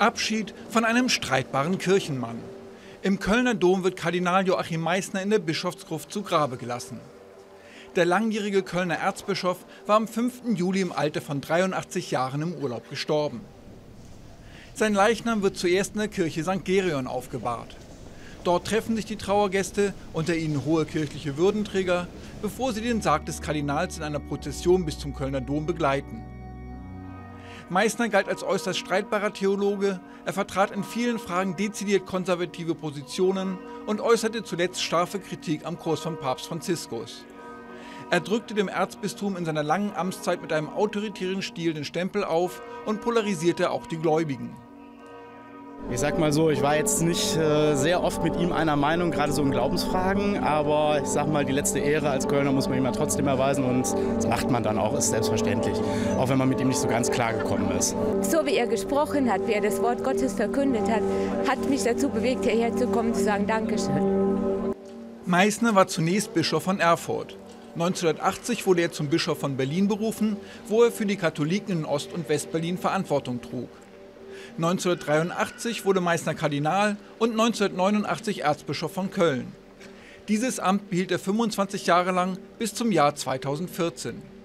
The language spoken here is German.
Abschied von einem streitbaren Kirchenmann. Im Kölner Dom wird Kardinal Joachim Meisner in der Bischofsgruft zu Grabe gelassen. Der langjährige Kölner Erzbischof war am 5. Juli im Alter von 83 Jahren im Urlaub gestorben. Sein Leichnam wird zuerst in der Kirche St. Gerion aufgebahrt. Dort treffen sich die Trauergäste, unter ihnen hohe kirchliche Würdenträger, bevor sie den Sarg des Kardinals in einer Prozession bis zum Kölner Dom begleiten. Meisner galt als äußerst streitbarer Theologe, er vertrat in vielen Fragen dezidiert konservative Positionen und äußerte zuletzt scharfe Kritik am Kurs von Papst Franziskus. Er drückte dem Erzbistum in seiner langen Amtszeit mit einem autoritären Stil den Stempel auf und polarisierte auch die Gläubigen. Ich sag mal so, ich war jetzt nicht sehr oft mit ihm einer Meinung, gerade so in Glaubensfragen, aber ich sag mal, die letzte Ehre als Kölner muss man ihm ja trotzdem erweisen und das macht man dann auch, ist selbstverständlich, auch wenn man mit ihm nicht so ganz klar gekommen ist. So wie er gesprochen hat, wie er das Wort Gottes verkündet hat, hat mich dazu bewegt, hierher zu kommen, zu sagen Dankeschön. Meisner war zunächst Bischof von Erfurt. 1980 wurde er zum Bischof von Berlin berufen, wo er für die Katholiken in Ost- und Westberlin Verantwortung trug. 1983 wurde Meisner Kardinal und 1989 Erzbischof von Köln. Dieses Amt behielt er 25 Jahre lang bis zum Jahr 2014.